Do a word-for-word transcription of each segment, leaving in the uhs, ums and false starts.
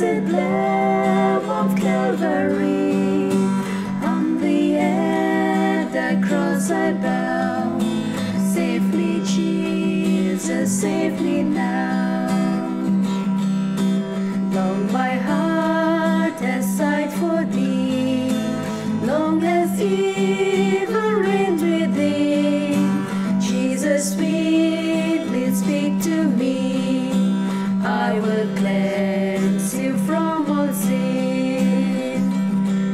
blessed Lamb of Calvary, on the head thy cross I bow. Save me, Jesus, save me now. Long my heart has sighed for thee, long has evil reigned with thee. Jesus, sweetly speak to me, I will cleanse you from all sin.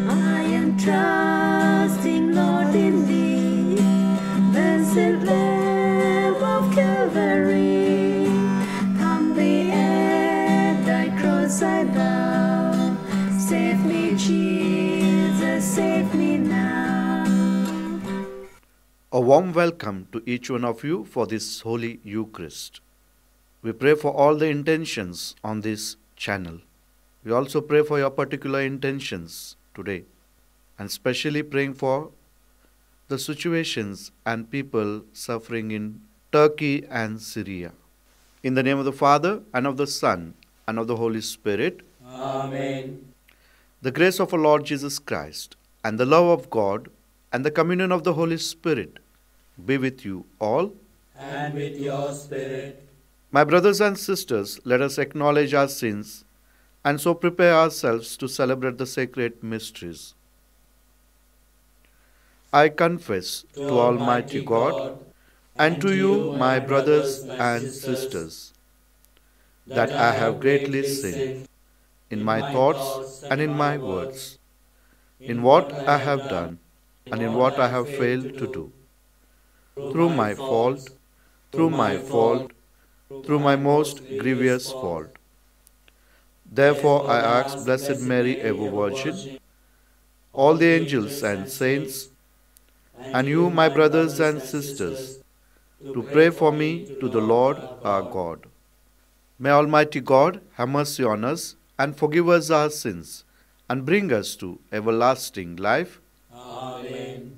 I am trusting, Lord, in thee, blessed Lamb of Calvary. On the end thy cross I bow. Save me, Jesus, save me now. A warm welcome to each one of you for this Holy Eucharist. We pray for all the intentions on this channel. We also pray for your particular intentions today, and especially praying for the situations and people suffering in Turkey and Syria. In the name of the Father, and of the Son, and of the Holy Spirit. Amen. The grace of our Lord Jesus Christ, and the love of God, and the communion of the Holy Spirit be with you all. And with your spirit. My brothers and sisters, let us acknowledge our sins and so prepare ourselves to celebrate the sacred mysteries. I confess to, to Almighty God, God and to you, my brothers and sisters, that I have greatly sinned in my thoughts and in my words, in what I have done and in what I have failed to do, through my fault, through my fault, through my most grievous fault. Therefore I ask Blessed Mary, ever Virgin, all the angels and saints, and you, my brothers and sisters, to pray for me to the Lord our God. May Almighty God have mercy on us and forgive us our sins and bring us to everlasting life. Amen.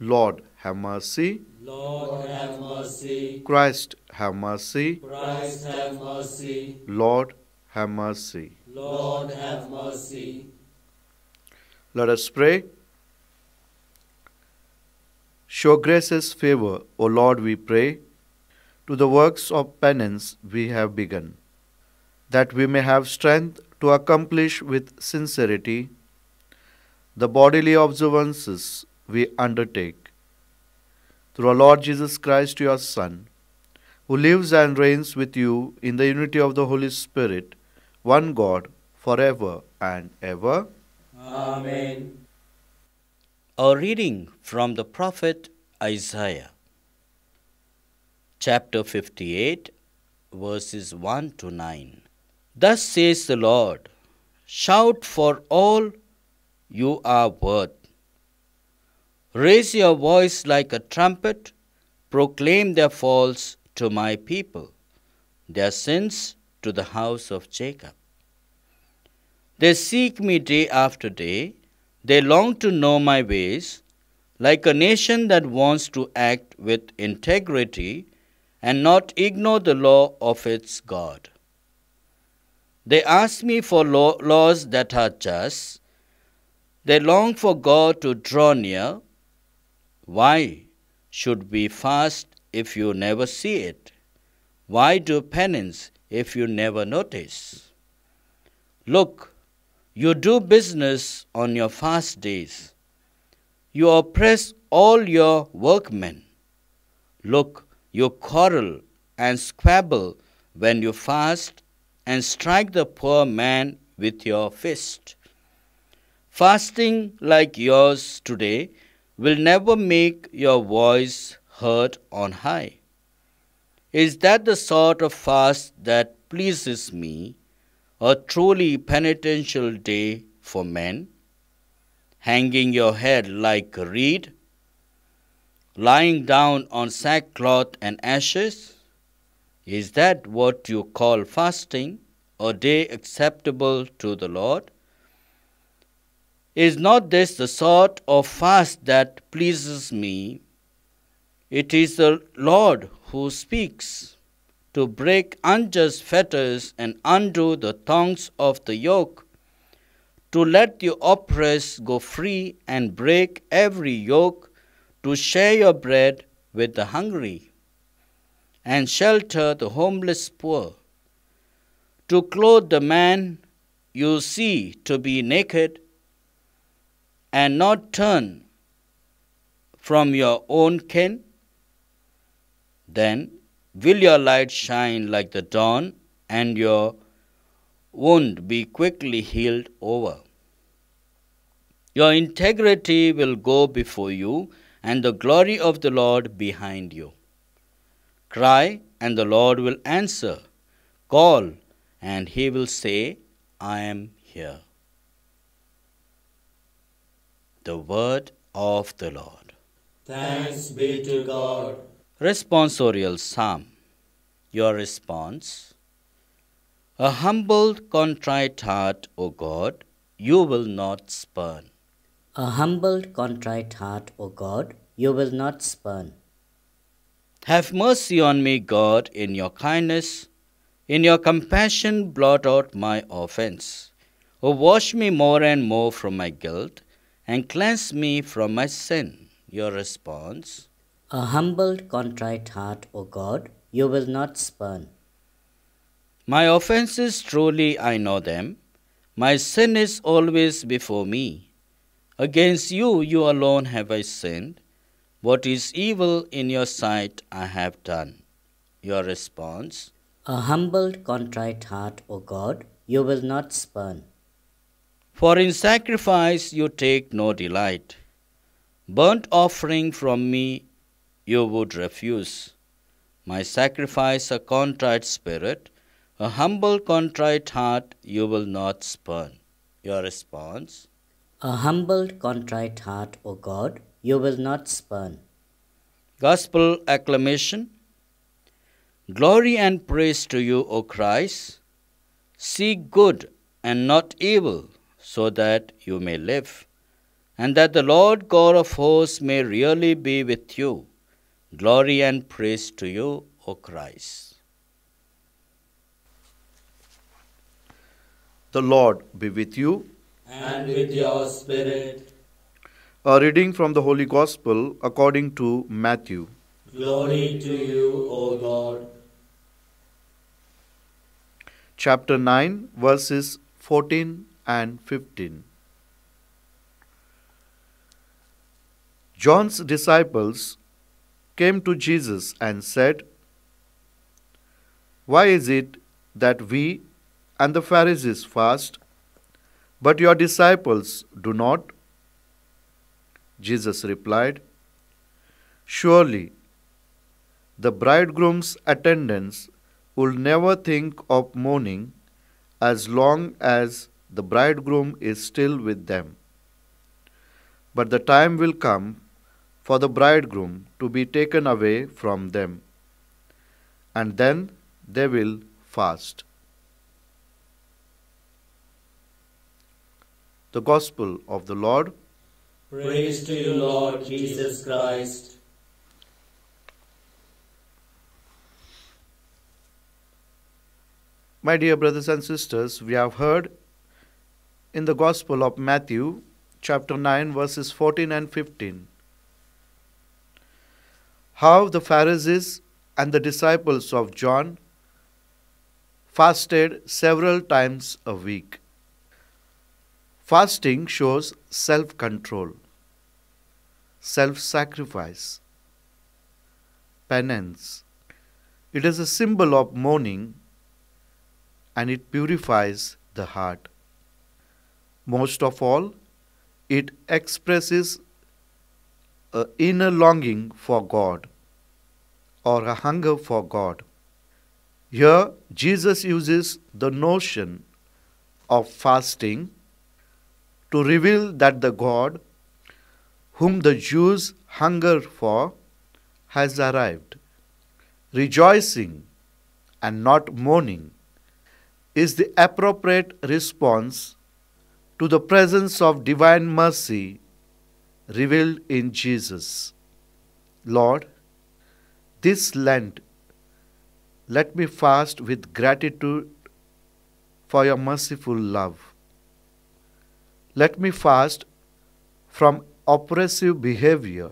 Lord, have mercy. Lord, have mercy. Christ, have mercy. Christ, have mercy. Lord, have mercy. Lord, have mercy. Let us pray. Show gracious favor, O Lord, we pray, to the works of penance we have begun, that we may have strength to accomplish with sincerity the bodily observances we undertake. Through our Lord Jesus Christ, your Son, who lives and reigns with you in the unity of the Holy Spirit, one God, forever and ever. Amen. A reading from the prophet Isaiah, chapter fifty-eight, verses one to nine. Thus says the Lord, shout for all you are worth. Raise your voice like a trumpet, proclaim their faults to my people, their sins to the house of Jacob. They seek me day after day, they long to know my ways, like a nation that wants to act with integrity and not ignore the law of its God. They ask me for law, laws that are just, they long for God to draw near. Why should we fast if you never see it? Why do penance if you never notice? Look, you do business on your fast days. You oppress all your workmen. Look, you quarrel and squabble when you fast and strike the poor man with your fist. Fasting like yours today will never make your voice heard on high. Is that the sort of fast that pleases me, a truly penitential day for men? Hanging your head like a reed, lying down on sackcloth and ashes? Is that what you call fasting, a day acceptable to the Lord? Is not this the sort of fast that pleases me? It is the Lord who speaks. to break unjust fetters and undo the thongs of the yoke, to let the oppressed go free and break every yoke, to share your bread with the hungry and shelter the homeless poor, to clothe the man you see to be naked and not turn from your own kin. Then will your light shine like the dawn, and your wound be quickly healed over. Your integrity will go before you, and the glory of the Lord behind you. Cry, and the Lord will answer. Call, and he will say, I am here. The word of the Lord. Thanks be to God. Responsorial Psalm. Your response. A humble, contrite heart, O God, you will not spurn. A humble, contrite heart, O God, you will not spurn. Have mercy on me, God, in your kindness. In your compassion, blot out my offense. O wash me more and more from my guilt, and cleanse me from my sin. Your response. A humble, contrite heart, O God, you will not spurn. My offenses, truly I know them. My sin is always before me. Against you, you alone have I sinned. What is evil in your sight, I have done. Your response. A humble, contrite heart, O God, you will not spurn. For in sacrifice you take no delight. Burnt offering from me you would refuse. My sacrifice a contrite spirit, a humble contrite heart you will not spurn. Your response. A humble contrite heart, O God, you will not spurn. Gospel acclamation. Glory and praise to you, O Christ. Seek good and not evil, so that you may live, and that the Lord God of hosts may really be with you. Glory and praise to you, O Christ. The Lord be with you. And with your spirit. A reading from the Holy Gospel according to Matthew. Glory to you, O God. Chapter nine, verses fourteen and fifteen. John's disciples came to Jesus and said, Why is it that we and the Pharisees fast, but your disciples do not? Jesus replied, Surely the bridegroom's attendants will never think of mourning as long as the bridegroom is still with them. But the time will come for the bridegroom to be taken away from them, and then they will fast. The Gospel of the Lord. Praise to you, Lord Jesus Christ. My dear brothers and sisters, we have heard in the Gospel of Matthew, chapter nine, verses fourteen and fifteen, how the Pharisees and the disciples of John fasted several times a week. Fasting shows self-control, self-sacrifice, penance. It is a symbol of mourning, and it purifies the heart. Most of all, it expresses an inner longing for God, or a hunger for God. Here, Jesus uses the notion of fasting to reveal that the God whom the Jews hunger for has arrived. Rejoicing and not mourning is the appropriate response to the presence of divine mercy revealed in Jesus. Lord, this Lent, Let me fast with gratitude for your merciful love. Let me fast from oppressive behavior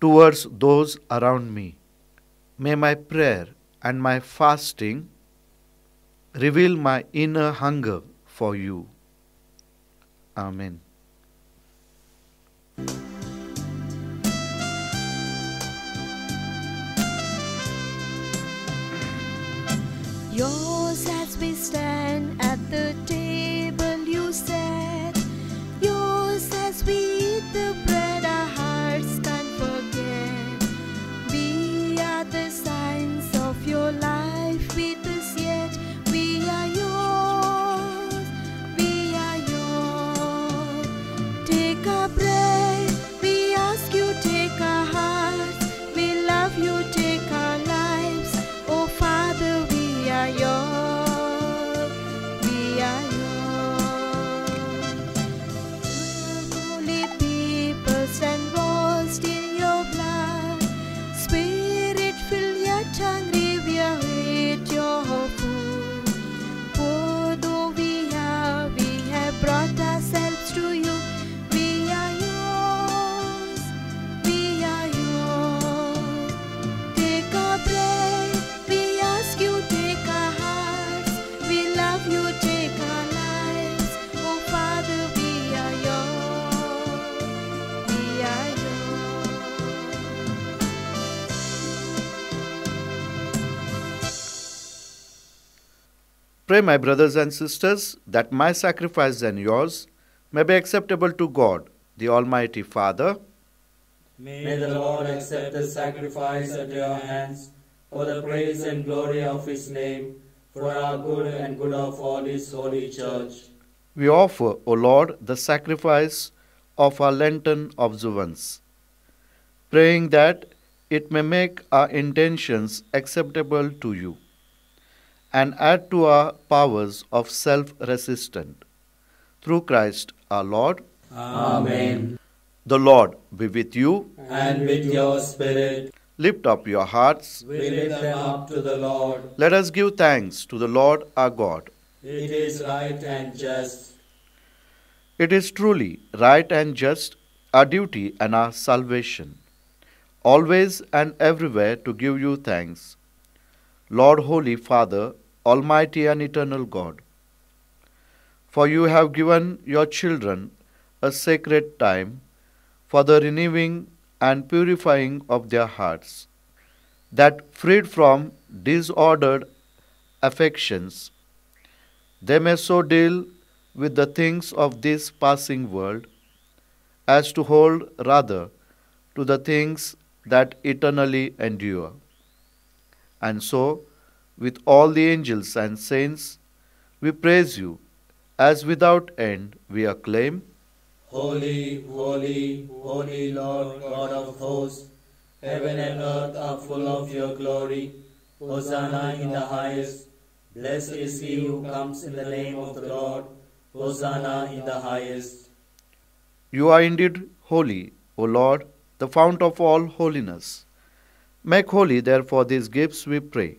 towards those around me. May my prayer and my fasting reveal my inner hunger for you. Amen. Yours as we stand at the table you set, yours as we eat the bread our hearts can't forget. We are the signs of your life with us yet. We are yours, we are yours. Take our bread, we ask you, take our hearts, we love you, take our lives. Oh Father, we are yours, we are yours. Holy people stand washed in your blood, Spirit fill yet hungry, we await your food. For though we are, we have brought ourselves to you. We are yours, we are yours. Take our bread, we ask you, take our hearts, we love you, take our lives. Oh Father, we are yours, we are yours. Pray, my brothers and sisters, that my sacrifice and yours may be acceptable to God, the Almighty Father. May the Lord accept the sacrifice at your hands for the praise and glory of his name, for our good and good of all his holy church. We offer, O Lord, the sacrifice of our Lenten observance, praying that it may make our intentions acceptable to you and add to our powers of self-resistance. Through Christ our Lord. Amen. The Lord be with you. And with your spirit. Lift up your hearts. We lift them up to the Lord. Let us give thanks to the Lord our God. It is right and just. It is truly right and just, our duty and our salvation, always and everywhere to give you thanks, Lord, Holy Father, Almighty and Eternal God. For you have given your children a sacred time for the renewing and purifying of their hearts, that freed from disordered affections, they may so deal with the things of this passing world as to hold rather to the things that eternally endure. And so, with all the angels and saints, we praise you as without end we acclaim. Holy, holy, holy Lord God of hosts, heaven and earth are full of your glory. Hosanna in the highest. Blessed is he who comes in the name of the Lord. Hosanna in the highest. You are indeed holy, O Lord, the fount of all holiness. Make holy, therefore, these gifts, we pray,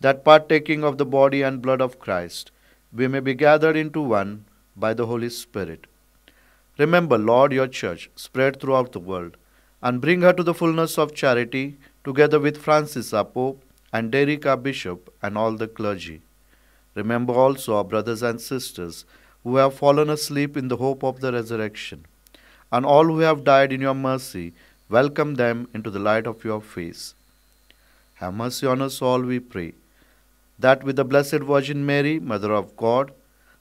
that partaking of the body and blood of Christ, we may be gathered into one by the Holy Spirit. Remember, Lord, your church spread throughout the world, and bring her to the fullness of charity, together with Francis our Pope and Derek our Bishop and all the clergy. Remember also our brothers and sisters who have fallen asleep in the hope of the resurrection, and all who have died in your mercy, welcome them into the light of your face. Have mercy on us all, we pray, that with the Blessed Virgin Mary, Mother of God,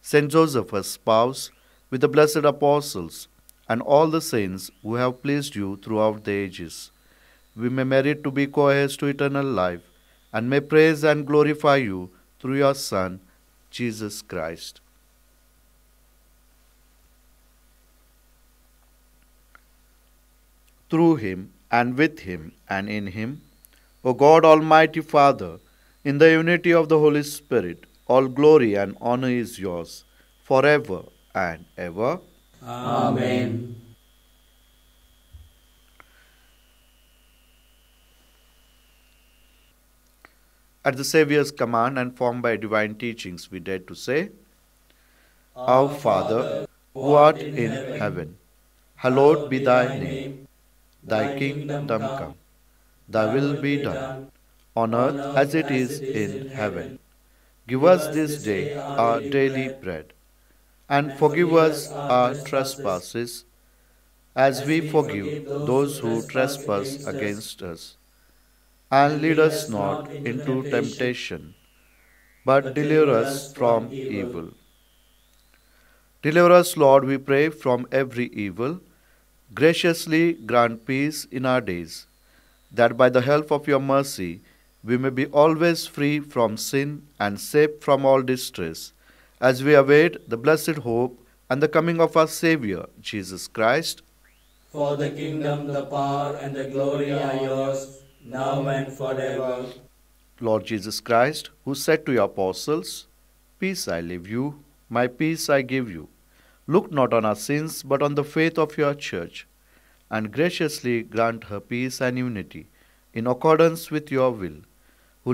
Saint Joseph, her spouse, with the blessed apostles, and all the saints who have pleased you throughout the ages, we may merit to be co-heirs to eternal life, and may praise and glorify you through your Son, Jesus Christ. Through him, and with him, and in him, O God, Almighty Father, in the unity of the Holy Spirit, all glory and honor is yours, forever and ever. Amen. At the Saviour's command and formed by divine teachings, we dare to say, Our Father, who art in heaven, hallowed be thy name. Thy kingdom come, thy will be done, on earth as it is in heaven. Give us this day our daily bread, and forgive us our trespasses, as we forgive those who trespass against us. And lead us not into temptation, but deliver us from evil. Deliver us, Lord, we pray, from every evil. Graciously grant peace in our days, that by the help of your mercy we may be always free from sin and safe from all distress, as we await the blessed hope and the coming of our Saviour, Jesus Christ. For the kingdom, the power, and the glory are yours, now and forever. Lord Jesus Christ, who said to your apostles, Peace I leave you, my peace I give you, look not on our sins, but on the faith of your church, and graciously grant her peace and unity, in accordance with your will, who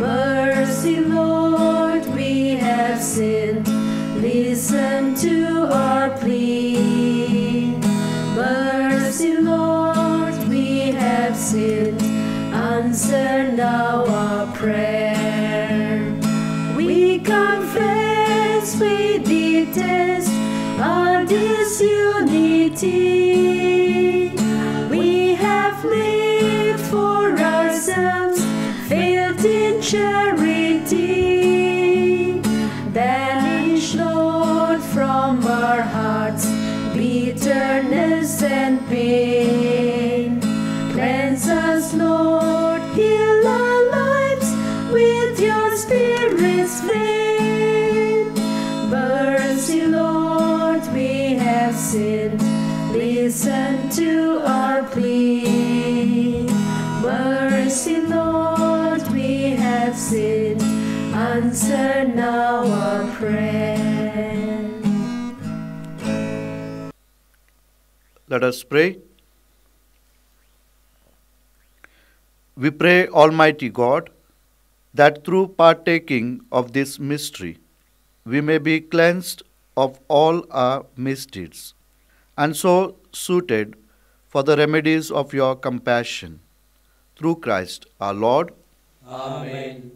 Mercy, Lord, we have sinned. Listen to our plea. Mercy, Lord, we have sinned. Answer now our prayer. We confess, we detest our disunity. We have lived for ourselves, failed in charity. Banish, Lord, from our hearts bitterness and pain. Cleanse us, Lord, heal our lives with your Spirit's flame. Mercy, Lord, we have sinned. Listen to our Let us pray. We pray, Almighty God, that through partaking of this mystery, we may be cleansed of all our misdeeds, and so suited for the remedies of your compassion. Through Christ our Lord. Amen.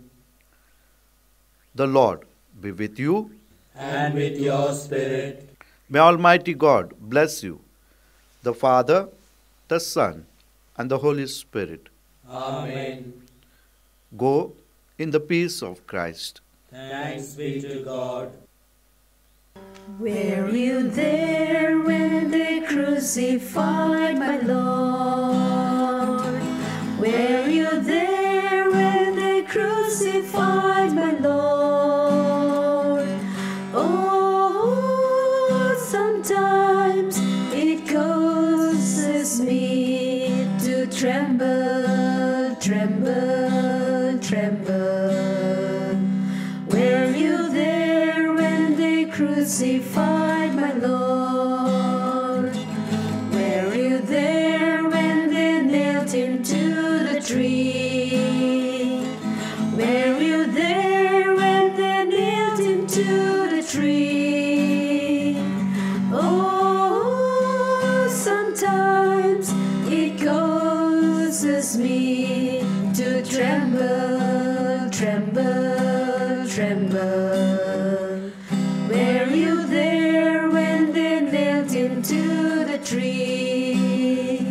The Lord be with you. And with your spirit. May Almighty God bless you, the Father, the Son, and the Holy Spirit. Amen. Go in the peace of Christ. Thanks be to God. Were you there when they crucified my Lord? Were you there when they crucified my Lord? Oh, sometimes it causes me to tremble, tremble, tremble. Were you there when they crucified my Lord? Were you there when they nailed him to the tree? Were you there when they nailed him to the tree? Oh, sometimes it causes me to tremble, tremble, tremble. Were you there when they nailed him to the tree?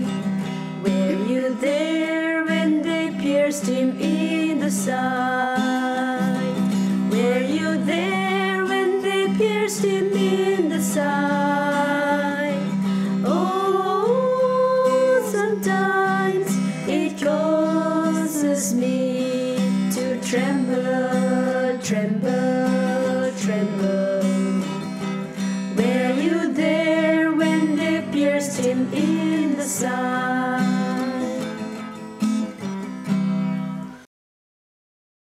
Were you there when they pierced him in the side? Were you there when they pierced him in the side? Oh, sometimes